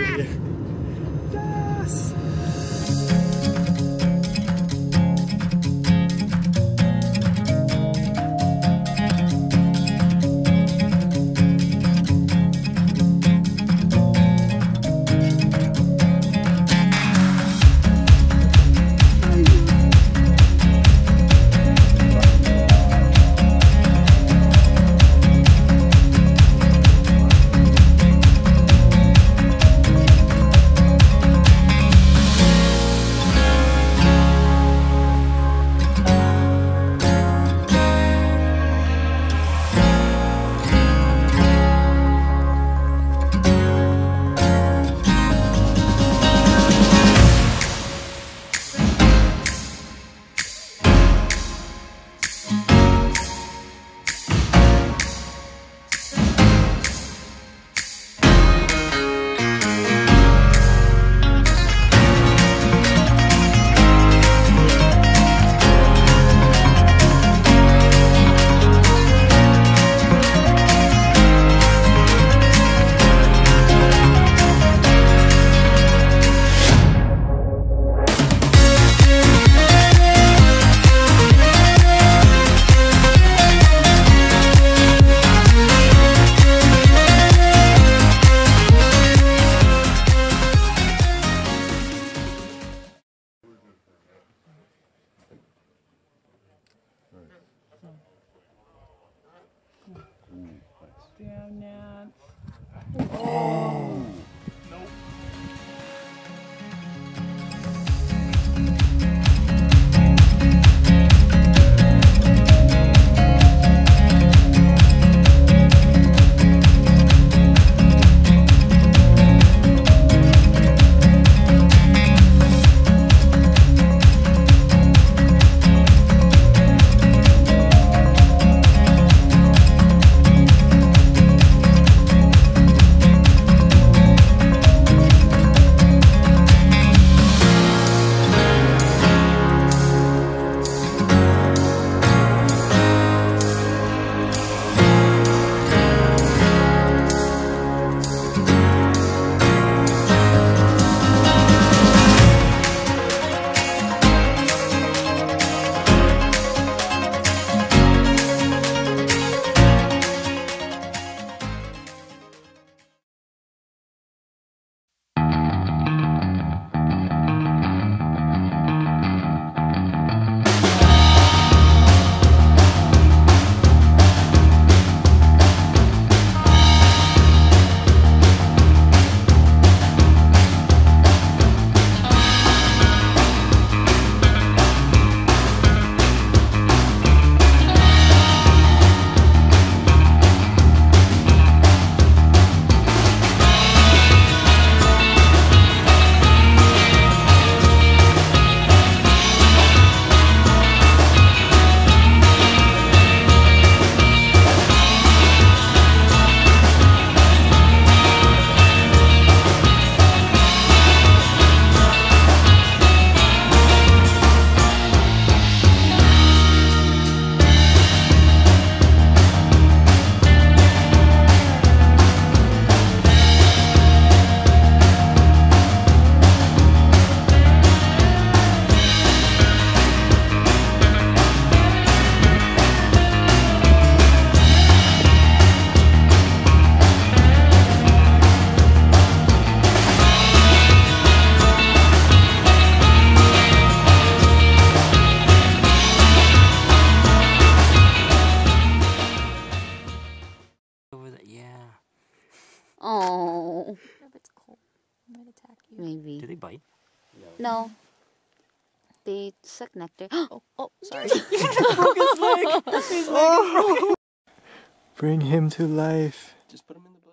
Yes! Down that. Oh! Nope. Oh. If it's cold, it might attack you. Maybe. Do they bite? No. They suck nectar. Oh, sorry. Broke his leg. His leg broke. Bring him to life. Just put him in the bush.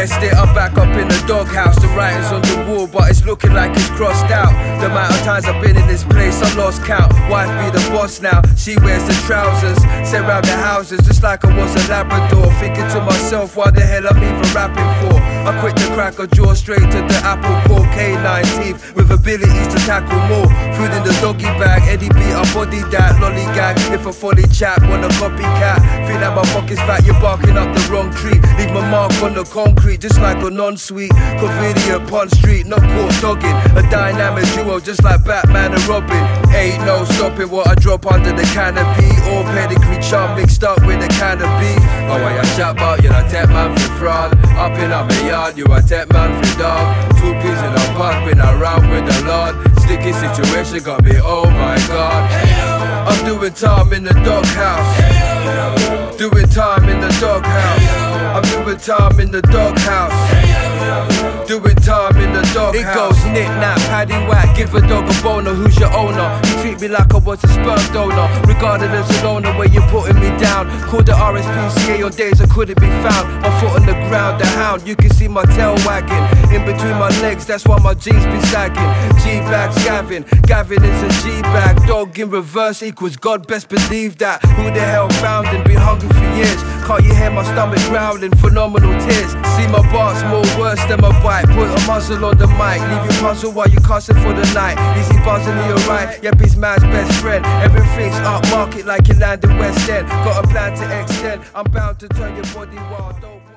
guessed it, I'm back up in the doghouse. The writing's on the wall, but it's looking like it's crossed out. The amount of times I've been in this place, I lost count. Wife be the boss now, she wears the trousers. Set round the houses, just like I was a Labrador. Thinking to myself, why the hell I'm even rapping for? I quit the cracker jaw, straight to the apple core. Canine teeth, with abilities to tackle more. Food in the doggy bag, Eddie beat, I body that lollygag. If a folly chap, want a copycat. Feel like my pocket's fat, you're barking up the wrong tree. Leave my mark on the concrete, just like a non-sweet. Convenient Pond Street, not caught dogging. A dynamic duo, just like Batman and Robin. Ain't no stopping what I drop under the canopy. All pedigree chum mixed up with a can of beef. Oh, I am chat about, you're a dead man from France. Up in my yard, you're a dead man from dog. 2 peas in a pot, been around with the Lord. Sticky situation got me, oh my God. I'm doing time in the doghouse. Doing time in the doghouse. I'm doing time in the doghouse. Doing time in the doghouse. It goes knick-knack, paddywhack, give a dog a boner. Who's your owner? You treat me like I was a sperm donor. Regardless of owner, where you're putting me down. Called the RSPCA on days I couldn't be found. My foot on the ground, the hound, you can see my tail wagging. In between my legs, that's why my jeans be sagging. G-bag's Gavin, Gavin is a G-bag. Dog in reverse equals God, best believe that. Who the hell found and been hungry for years? Can't you hear my stomach growling, phenomenal tears? See my bars more worse than my bite. Put a muzzle on the mic, leave you puzzled while you cussing for the night. Is he buzzing me alright? Yep, he's man's best friend. Everything's upmarket like you land in West End. Got a plan to extend, I'm bound to turn your body wild.